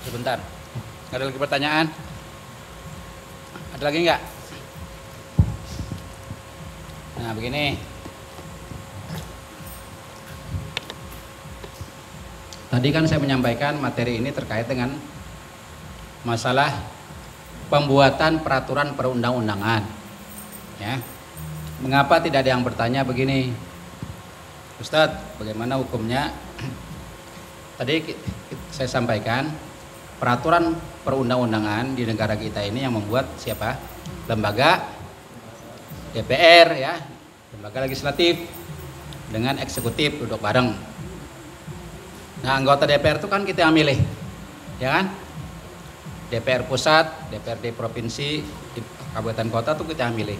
Sebentar, ada lagi pertanyaan? Ada lagi nggak? Nah begini. Tadi kan saya menyampaikan materi ini terkait dengan masalah pembuatan peraturan perundang-undangan. Ya, mengapa tidak ada yang bertanya begini, Ustadz, bagaimana hukumnya? Tadi saya sampaikan. Peraturan perundang-undangan di negara kita ini yang membuat siapa? Lembaga DPR ya, lembaga legislatif dengan eksekutif duduk bareng. Nah anggota DPR itu kan kita yang milih, ya kan? DPR pusat, DPRD provinsi, kabupaten kota itu kita yang milih.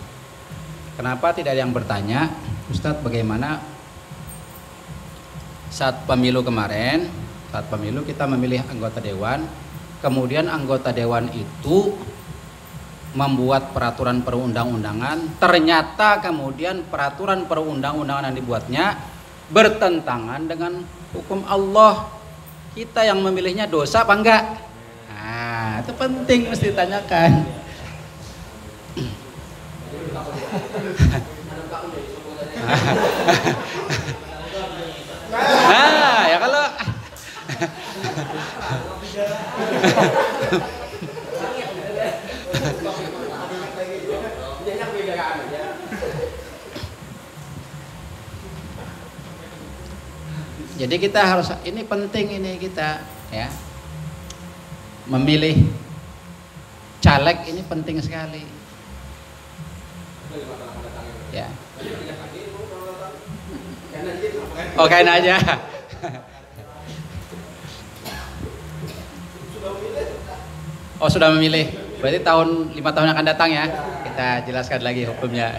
Kenapa tidak ada yang bertanya, Ustadz bagaimana saat pemilu kemarin? Saat pemilu kita memilih anggota dewan. Kemudian anggota dewan itu membuat peraturan perundang-undangan. Ternyata kemudian peraturan perundang-undangan yang dibuatnya bertentangan dengan hukum Allah. Kita yang memilihnya dosa apa enggak? Nah, itu penting mesti ditanyakan. Nah, ya kalau jadi kita harus, ini penting ini kita ya memilih caleg ini penting sekali ya. Oke aja. Oh sudah memilih, berarti tahun 5 tahun yang akan datang ya, kita jelaskan lagi hukumnya.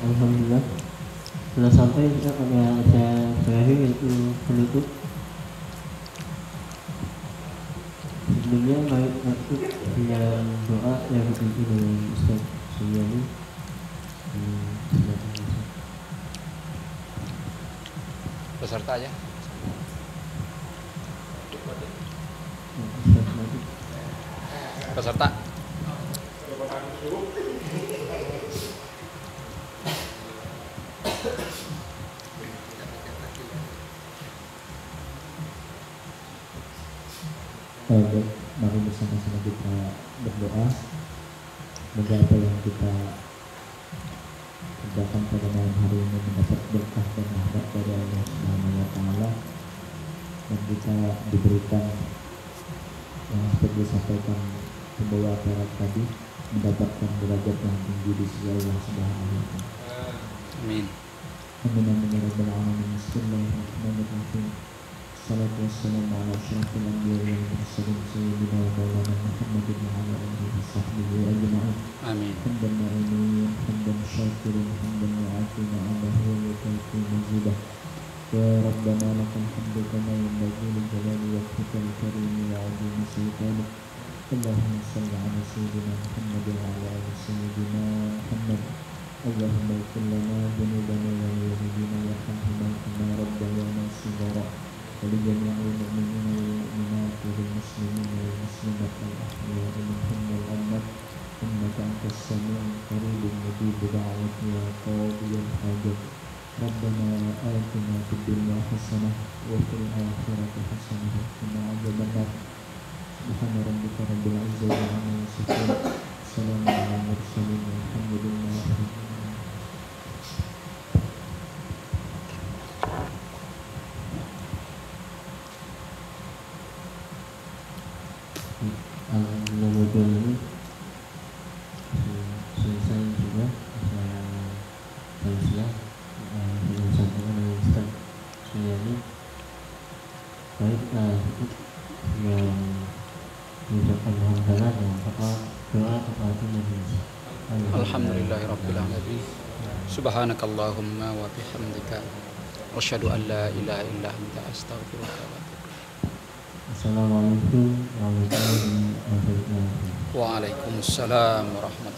Alhamdulillah sudah sampai kita pada acara terakhir yaitu penutup. Sebelumnya mari masuk dengan doa yang dipimpin oleh Ustaz Suryani. Peserta aja. Peserta. Mari bersama-sama kita berdoa. Semoga apa yang kita kerjakan pada malam hari ini mendapat berkah dan rahmat dari Allah Subhanahu wa Ta'ala, dan kita diberikan yang seperti disampaikan pembawa acara tadi, mendapatkan derajat yang tinggi di sisi Allah Subhanahu wa Ta'ala. Amin. Amin. Amin. Salatu wassalamu ala asyrafil anbiya'i wal mursalin sayyidina wa maulana Muhammadin wa ala alihi wa sahbihi ajma'in. Amin. Hamdan na'imin, hamdan syakirin, hamdan wa'atina alahu wa yutaiku mazidah. Ya Rabbana lakal hamdu kama yanbaghi li jalali wajhikal karim wa 'azimi sultanik. Allahumma shalli ala sayyidina Muhammad wa ala ali sayyidina Muhammad. Allahumma ighfir lana dhunubana wa walidayna warhamhuma kama rabbayana shighara. ولجميع المؤمنين والمؤمنات والمسلمين والمسلمات الأحياء منهم والأموات إنك أنت السميع القريب المجيب بدعوة يا قاضي الحاجات ربنا آتنا في الدنيا حسنة وفي الآخرة حسنة وقنا عذاب النار سبحان ربك رب العزة عما يصفون Nomor 2 ini selesai juga saya Malaysia dengan sambungan dengan Ustaz Suyani. Baik, yang mengucapkan alhamdulillah dan apa doa kepada Nabi. Alhamdulillahirrabbilalamin. Subhanakallahumma wa bihamdika asyhadu an la ilaha illa anta astaghfiruka wa atubu. Assalamualaikum warahmatullahi wabarakatuh. Waalaikumsalam warahmatullahi wabarakatuh.